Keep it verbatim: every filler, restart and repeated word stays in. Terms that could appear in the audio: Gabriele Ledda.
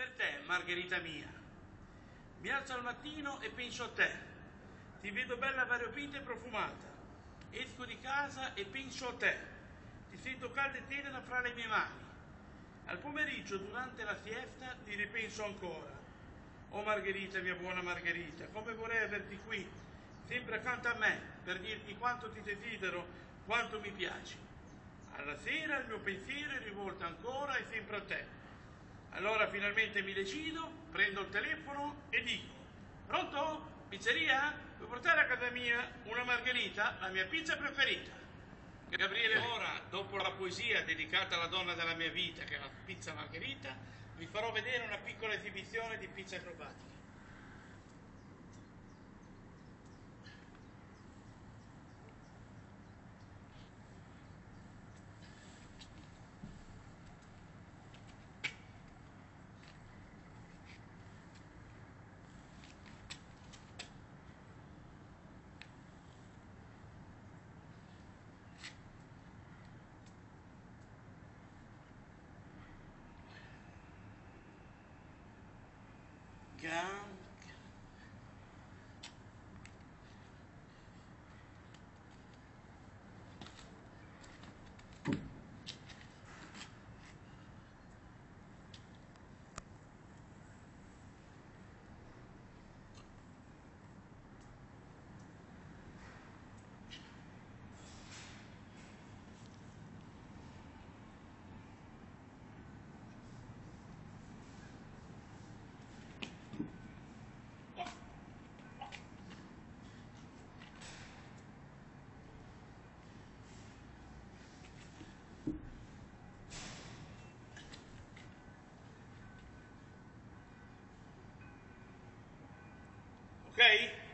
Per te, Margherita mia, mi alzo al mattino e penso a te, ti vedo bella variopinta e profumata, esco di casa e penso a te, ti sento calda e tenera fra le mie mani, al pomeriggio durante la siesta ti ripenso ancora. Oh Margherita, mia buona Margherita, come vorrei averti qui, sempre accanto a me, per dirti quanto ti desidero, quanto mi piaci. Alla sera il mio pensiero è rivolto ancora e sempre a te. Allora finalmente mi decido, prendo il telefono e dico: pronto? Pizzeria? Vuoi portare a casa mia una margherita? La mia pizza preferita. Gabriele, ora, dopo la poesia dedicata alla donna della mia vita, che è la pizza margherita, vi farò vedere una piccola esibizione di pizza acrobatica. Down. Okay.